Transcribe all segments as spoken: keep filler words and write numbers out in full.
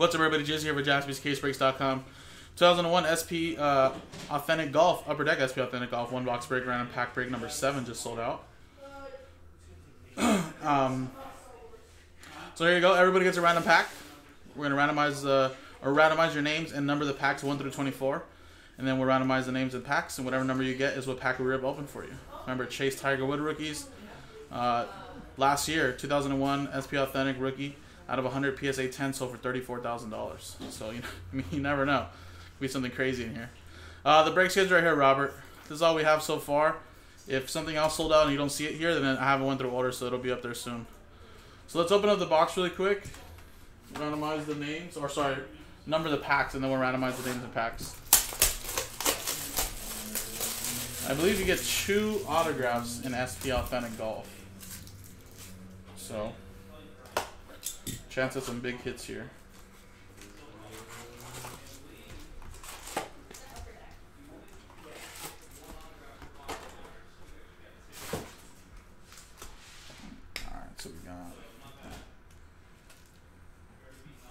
What's up, everybody? Jizz here for Jaspys Case Breaks dot com. two thousand one S P uh, Authentic Golf, Upper Deck S P Authentic Golf, one box break, random pack break number seven just sold out. um, so here you go. Everybody gets a random pack. We're gonna randomize the or randomize your names and number the packs one through twenty-four, and then we'll randomize the names and packs, and whatever number you get is what pack we rip open for you. Remember, Chase Tigerwood rookies. Uh, last year, two thousand one S P Authentic rookie out of one hundred P S A ten sold for thirty-four thousand dollars. So you, know, I mean, you never know. Could be something crazy in here. Uh, the break schedule right here, Robert. This is all we have so far. If something else sold out and you don't see it here, then I haven't went through order, so it'll be up there soon. So let's open up the box really quick. Randomize the names, or sorry, number the packs, and then we'll randomize the names and packs. I believe you get two autographs in S P Authentic Golf. So, chance of some big hits here. Alright, so we got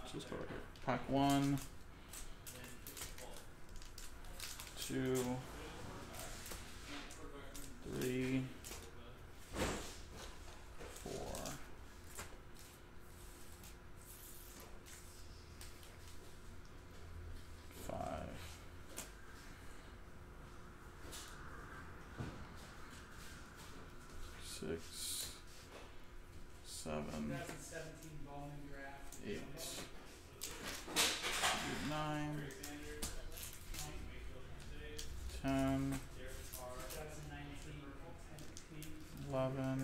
so let's go right here. Pack one, two, three, four, five, six, seven, eight, nine, ten. eleven,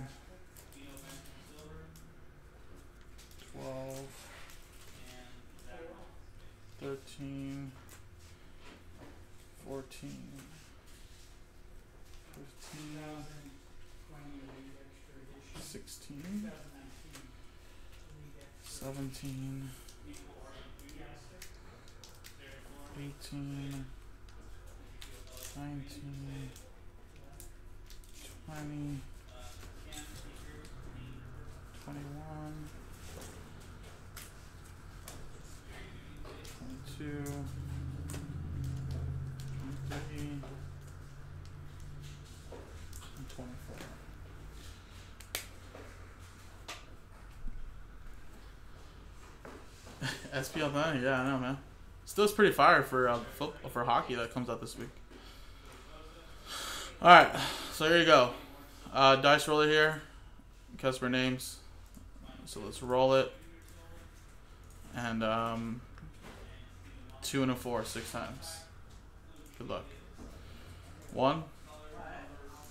twelve, thirteen, fourteen, fifteen, sixteen, seventeen, eighteen, nineteen, twenty, twenty-one, twenty-two, twenty-three, and twenty-four. S P Authentic, yeah, I know, man. Still, is pretty fire for uh, football, for hockey that comes out this week. All right, so here you go. Uh, dice roller here. Customer names. So let's roll it. And um, two and a four, six times. Good luck. One,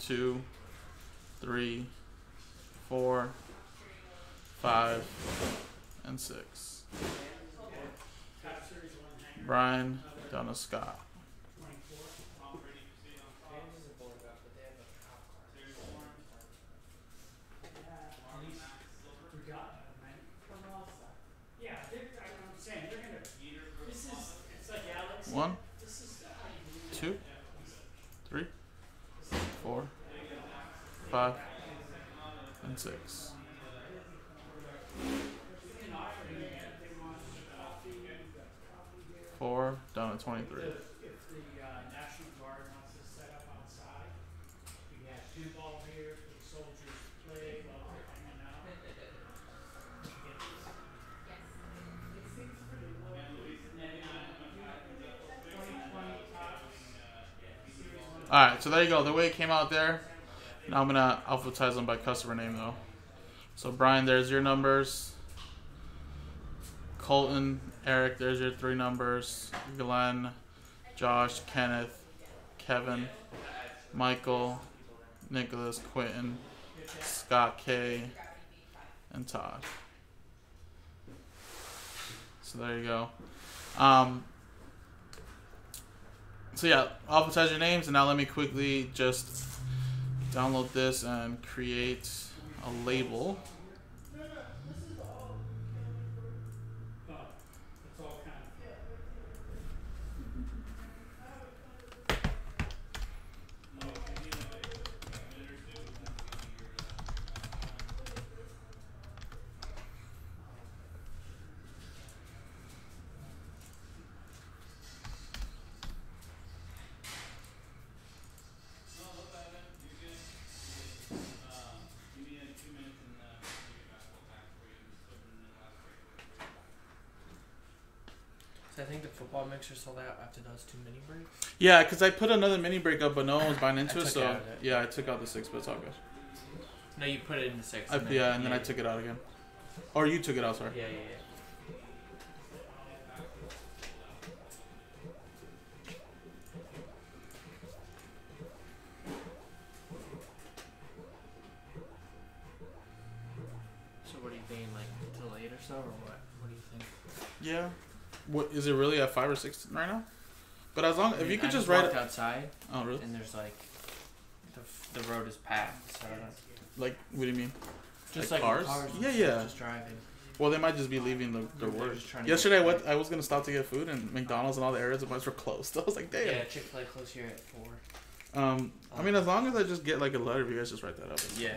two, three, four, five, and six. Brian Donna Scott. One, two, three, four, five, and six. Four, down to twenty-three. All right, so there you go. The way it came out there. Now I'm gonna alphabetize them by customer name though. So Brian, there's your numbers. Colton, Eric, there's your three numbers. Glenn, Josh, Kenneth, Kevin, Michael, Nicholas, Quentin, Scott K, and Todd. So there you go. Um, So yeah, alphabetize your names, and now let me quickly just download this and create a label. So I think the football mixer sold out after those two mini breaks. Yeah, because I put another mini break up, but no one was buying into it. So it. yeah, I took out the six, but it's all good. No, you put it in the six. I, and yeah, then, and then yeah. I took it out again. Or you took it out, sorry. Yeah, yeah, yeah. Or what? What do you think? Yeah, what is it really at five or six right now? But as long I mean, if you could I just, just write it outside. Oh really? And there's like the the road is packed. So I don't know. Like what do you mean? Just like, like cars? cars? Yeah, yeah. Just driving. Well, they might just be leaving the the road. Yesterday, I went, I was gonna stop to get food, and McDonald's and all the areas of ours were closed. I was like, damn. Yeah, Chick-fil-A closed here at four. Um, I mean, as long as I just get like a letter, if you guys just write that up. Yeah.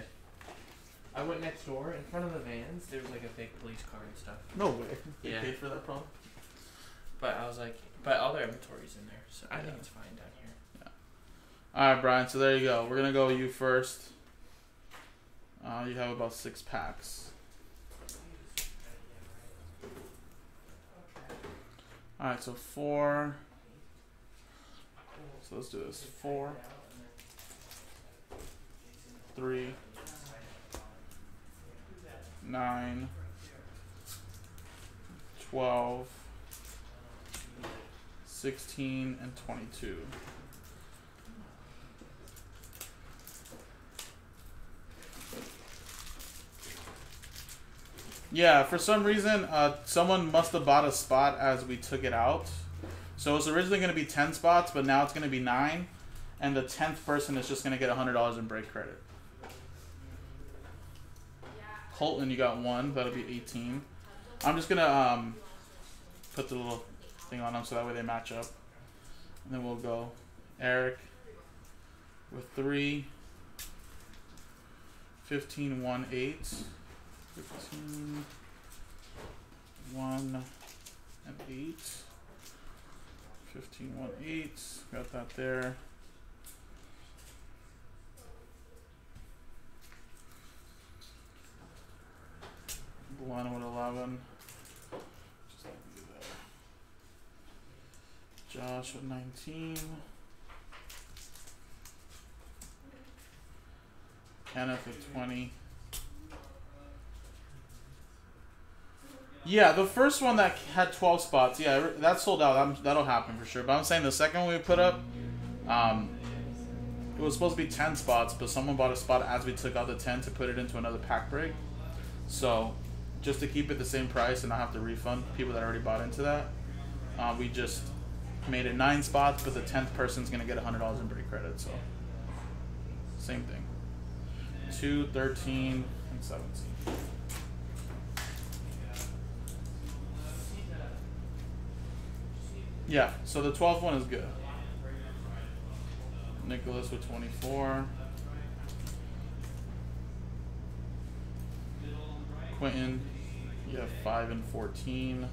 I went next door, in front of the vans, there was like a big police car and stuff. No way. They yeah. paid for that problem? But I was like, but all their inventory's in there, so I yeah. think it's fine down here. Yeah. Alright, Brian, so there you go. We're going to go you first. Uh, you have about six packs. Alright, so four. So let's do this. Four. Three. Nine, twelve, sixteen, and twenty-two. Yeah, for some reason, uh, someone must have bought a spot as we took it out. So it's originally going to be ten spots, but now it's going to be nine, and the tenth person is just going to get a hundred dollars in break credit. Colton, you got one. That'll be eighteen. I'm just going to um, put the little thing on them so that way they match up. And then we'll go Eric with three. fifteen, one, eight. fifteen, one, and eight. fifteen, one, eight. Got that there. One with eleven. Just let me do that. Josh with nineteen. Kenneth with twenty. Yeah, the first one that had twelve spots, yeah, that sold out. I'm, that'll happen for sure. But I'm saying the second one we put up, um, it was supposed to be ten spots, but someone bought a spot as we took out the ten to put it into another pack break. So just to keep it the same price and not have to refund people that already bought into that, uh, we just made it nine spots, but the tenth person's going to get one hundred dollars in break credit. So, same thing. two, thirteen, and seventeen. Yeah, so the twelfth one is good. Nicholas with twenty-four. Quentin, you have five and fourteen.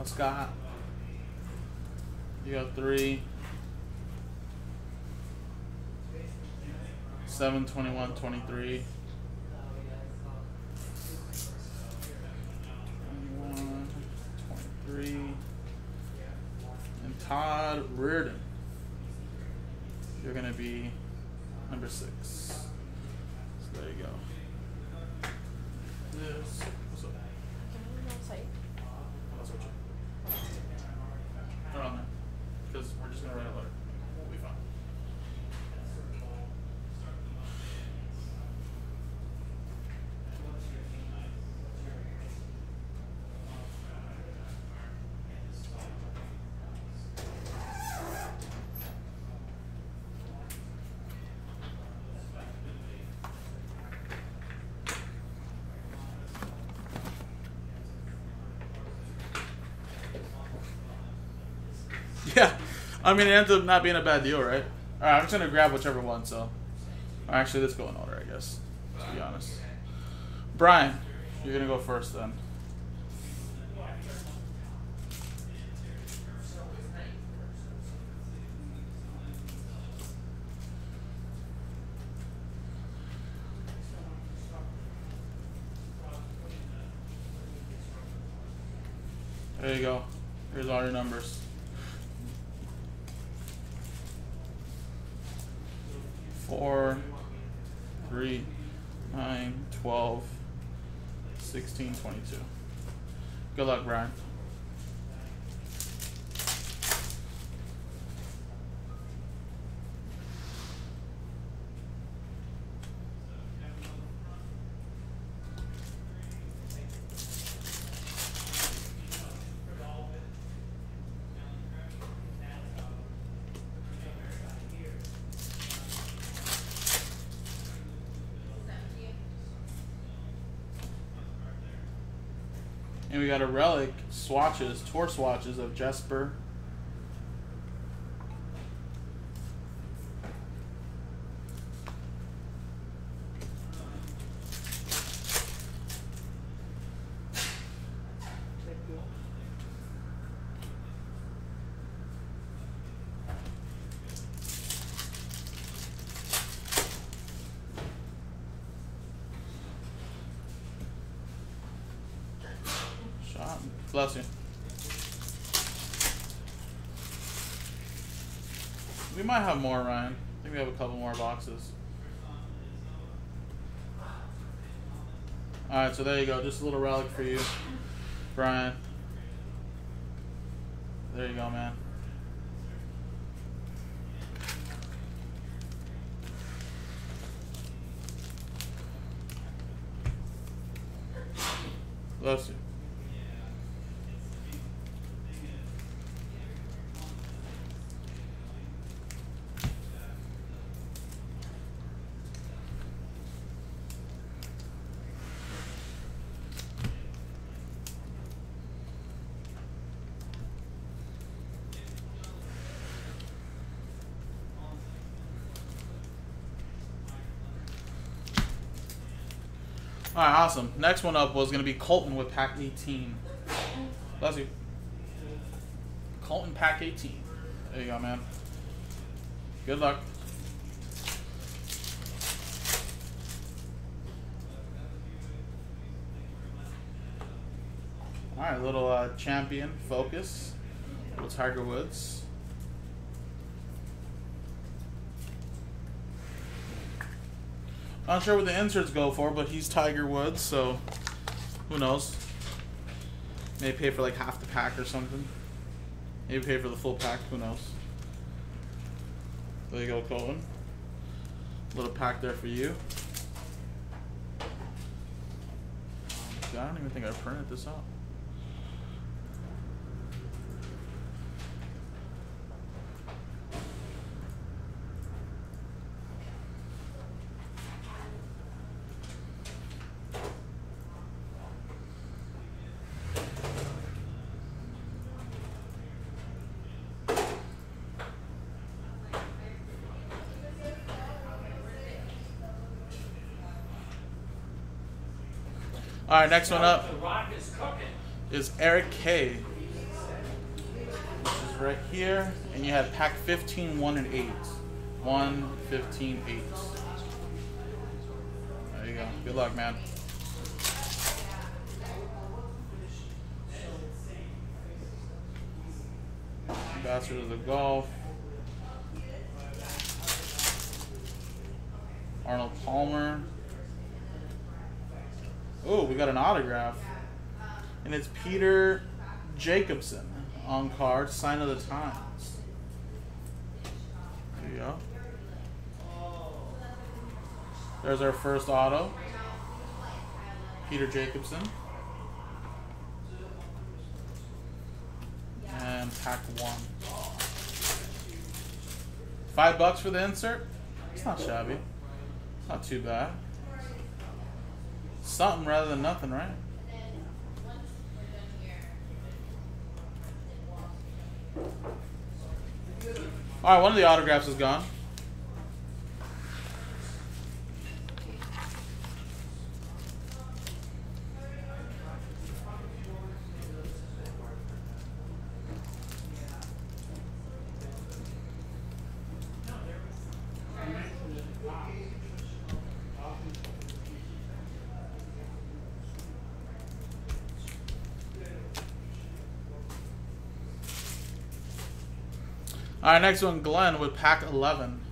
Oh, Scott, you got three. seven, twenty-one, twenty-three. twenty-one, twenty-three. Todd Reardon, you're going to be number six. So there you go. This, what's up? That's what you They're on there. Because we're just going to write a letter. We'll be fine. I mean, it ends up not being a bad deal, right? All right, I'm just going to grab whichever one, so. Actually, let's go in order, I guess, to be honest. Brian, you're going to go first, then. There you go. Here's all your numbers. four, three, nine, twelve, sixteen, twenty-two. Good luck, Brian. And we got a relic swatches, tour swatches of Jesper. Bless you. We might have more, Ryan. I think we have a couple more boxes. All right, so there you go. Just a little relic for you, Brian. There you go, man. Bless you. All right, awesome. Next one up was going to be Colton with pack eighteen. Bless you. Colton, pack eighteen. There you go, man. Good luck. All right, little uh, champion focus. Little Tiger Woods. Not sure what the inserts go for, but he's Tiger Woods, so who knows? Maybe pay for like half the pack or something. Maybe pay for the full pack, who knows? There you go, Colton. Little pack there for you. I don't even think I printed this out. All right, next one up is Eric K, which is right here, and you have pack fifteen, one, and eight. one, fifteen, eight. There you go. Good luck, man. Ambassador of the Golf. Arnold Palmer. Oh, we got an autograph. And it's Peter Jacobson on card, sign of the times. There you go. There's our first auto. Peter Jacobson. And pack one. Five bucks for the insert? It's not shabby. It's not too bad. Something rather than nothing, right? All right, one of the autographs is gone. All right, next one, Glenn with pack eleven.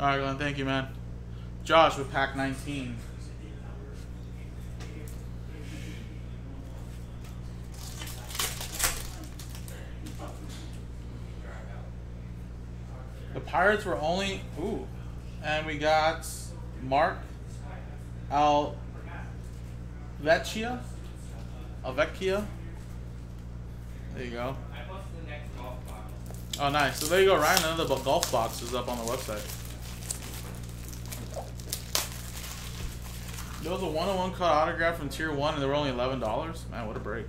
All right, Glenn, thank you, man. Josh with pack nineteen. The Pirates were only, ooh, and we got Mark Al Vecchia. Al Vecchia. There you go. Oh, nice. So there you go, Ryan. Another golf box is up on the website. There was a one oh one cut autograph from tier one and they were only eleven dollars. Man, what a break.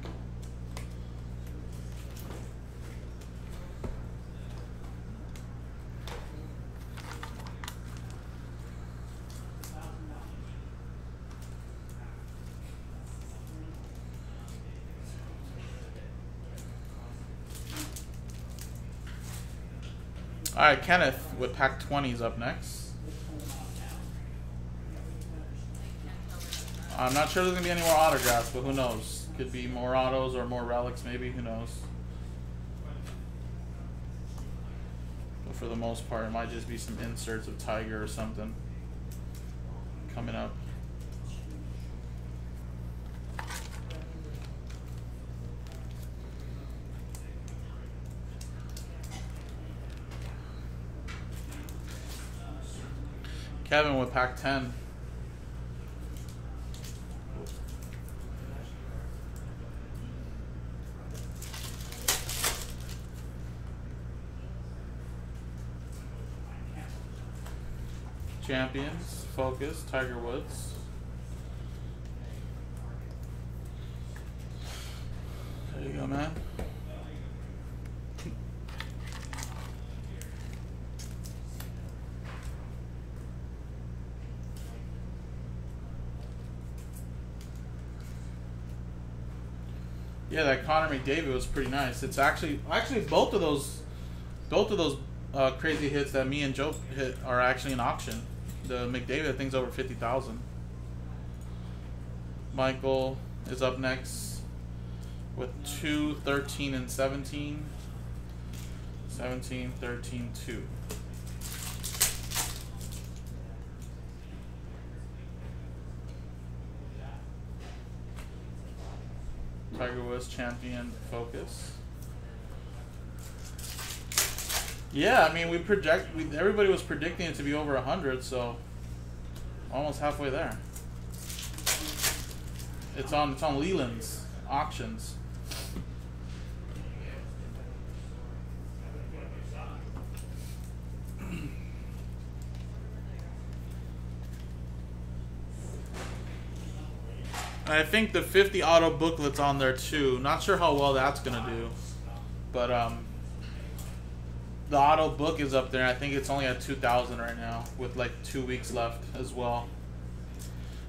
All right, Kenneth with pack twenty is up next. I'm not sure there's going to be any more autographs, but who knows? Could be more autos or more relics, maybe. Who knows? But for the most part, it might just be some inserts of Tiger or something coming up. Kevin with pack ten. Champions, Focus, Tiger Woods. There you go, man. Yeah, that Connor McDavid was pretty nice. It's actually, actually both of those, both of those uh, crazy hits that me and Joe hit are actually in auction. The McDavid thing's over fifty thousand. Michael is up next with two, thirteen, and seventeen. Seventeen, thirteen, two. Tiger Woods, Champion, Focus. Yeah, I mean, we project. We, everybody was predicting it to be over a hundred, so almost halfway there. It's on. It's on Leland's auctions. I think the fifty auto booklet's on there too. Not sure how well that's gonna do, but um. The auto book is up there. I think it's only at two thousand right now with like two weeks left as well.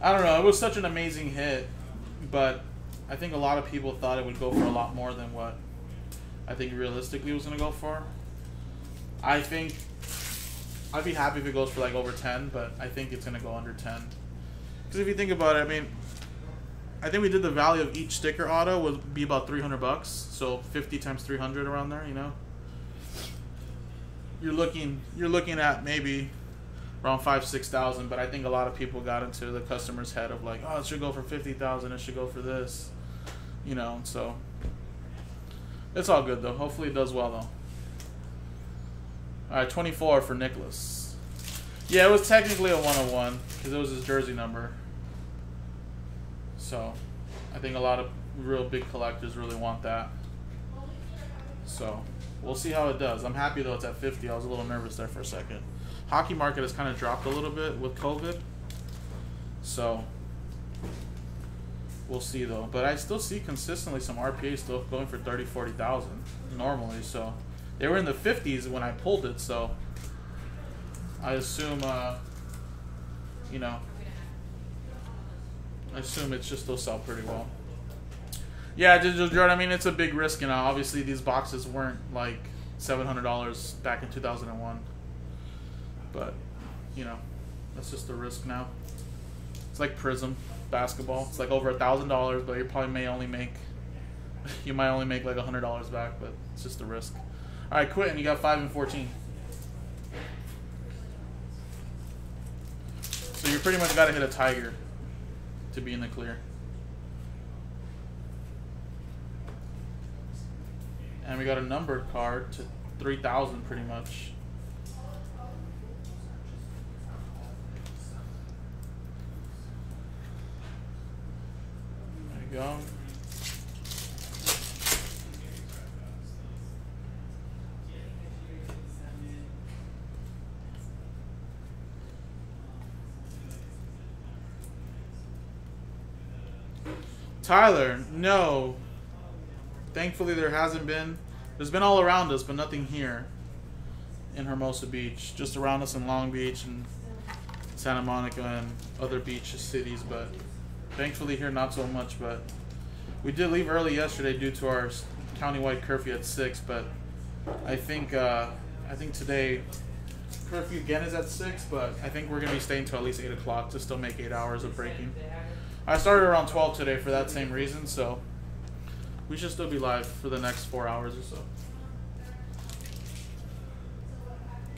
I don't know. It was such an amazing hit, but I think a lot of people thought it would go for a lot more than what I think realistically it was going to go for. I think I'd be happy if it goes for like over ten, but I think it's going to go under ten. Because if you think about it, I mean, I think we did the value of each sticker auto would be about three hundred bucks. So fifty times three hundred around there, you know? You're looking, you're looking at maybe around five, six thousand, but I think a lot of people got into the customer's head of like, oh, it should go for fifty thousand, it should go for this, you know. So it's all good though. Hopefully it does well though. All right, twenty-four for Nicholas. Yeah, it was technically a one oh one because it was his jersey number. So I think a lot of real big collectors really want that. So. We'll see how it does. I'm happy, though, it's at fifty. I was a little nervous there for a second. Hockey market has kind of dropped a little bit with COVID. So We'll see though, but I still see consistently some R P A still going for thirty, forty thousand normally. So they were in the fifties when I pulled it, so I assume, uh, you know, I assume it's just they'll sell pretty well. Yeah, Digital Jordan, I mean, it's a big risk, you know. Obviously, these boxes weren't like seven hundred dollars back in two thousand one. But, you know, that's just the risk now. It's like Prism basketball. It's like over a thousand dollars, but you probably may only make, you might only make like a hundred dollars back, but it's just the risk. All right, Quentin, you got five and fourteen. So you pretty much got to hit a Tiger to be in the clear. And we got a numbered card to three thousand pretty much. There you go. Tyler, no. Thankfully, there hasn't been. There's been all around us, but nothing here in Hermosa Beach. Just around us in Long Beach and Santa Monica and other beach cities. But thankfully here, not so much. But we did leave early yesterday due to our countywide curfew at six. But I think uh, I think today curfew again is at six. But I think we're gonna be staying till at least eight o'clock to still make eight hours of breaking. I started around twelve today for that same reason. So. We should still be live for the next four hours or so. All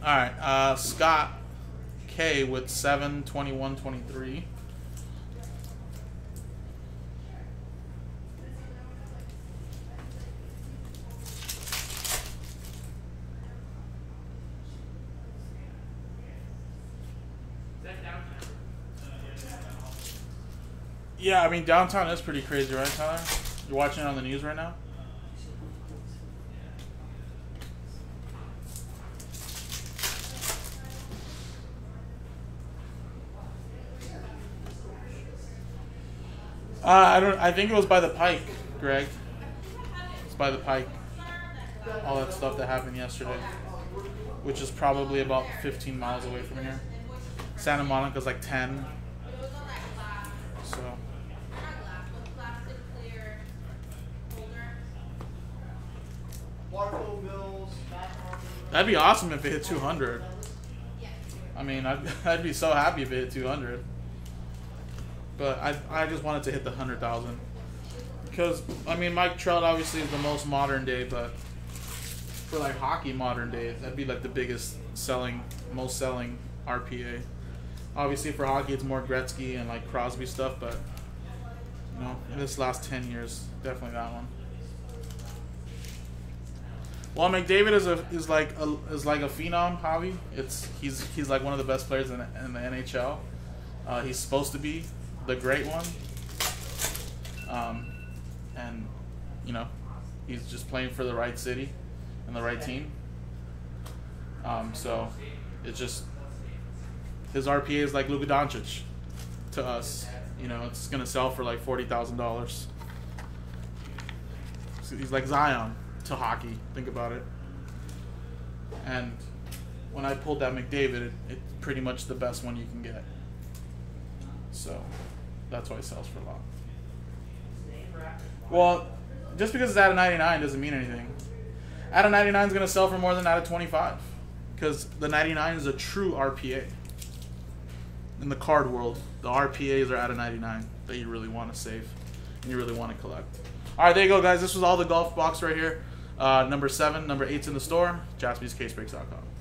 right, uh, Scott K with seven, twenty-one, twenty-three. Yeah, I mean, downtown is pretty crazy, right, Tyler? You're watching it on the news right now? Uh, I don't. I think it was by the Pike, Greg. It's by the Pike. All that stuff that happened yesterday, which is probably about fifteen miles away from here. Santa Monica's like ten. So. That'd be awesome if it hit two hundred. I mean, I'd, I'd be so happy if it hit two hundred. But I I just wanted to hit the one hundred thousand. Because, I mean, Mike Trout obviously is the most modern day, but for, like, hockey modern day, that'd be, like, the biggest selling, most selling R P A. Obviously, for hockey, it's more Gretzky and, like, Crosby stuff, but, you know, in this last ten years, definitely that one. Well, McDavid is a is like a, is like a phenom, Javi. It's he's he's like one of the best players in, in the N H L. Uh, he's supposed to be the great one, um, and you know he's just playing for the right city and the right team. Um, so it's just his R P A is like Luka Doncic to us. You know, it's gonna sell for like forty thousand dollars. So he's like Zion to hockey, think about it. And when I pulled that McDavid, it, it's pretty much the best one you can get. So that's why it sells for a lot. Well, just because it's out of ninety-nine doesn't mean anything. Out of ninety-nine is going to sell for more than out of twenty-five because the ninety-nine is a true R P A. In the card world, the R P As are out of ninety-nine that you really want to save and you really want to collect. All right, there you go, guys. This was all the golf box right here. Uh, number seven, number eight's in the store, Jaspys Case Breaks dot com.